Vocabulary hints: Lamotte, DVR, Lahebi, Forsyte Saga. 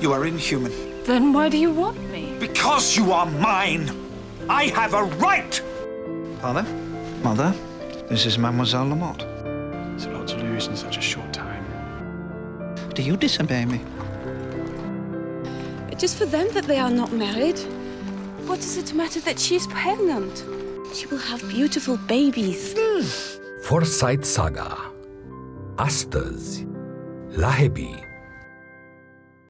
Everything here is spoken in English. You are inhuman. Then why do you want me? Because you are mine! I have a right! Father? Mother? This is Mademoiselle Lamotte. It's a lot to lose in such a short time. Do you disobey me? It is for them that they are not married. What does it matter that she is pregnant? She will have beautiful babies. Forsyte Saga. Astăzi, Lahebi.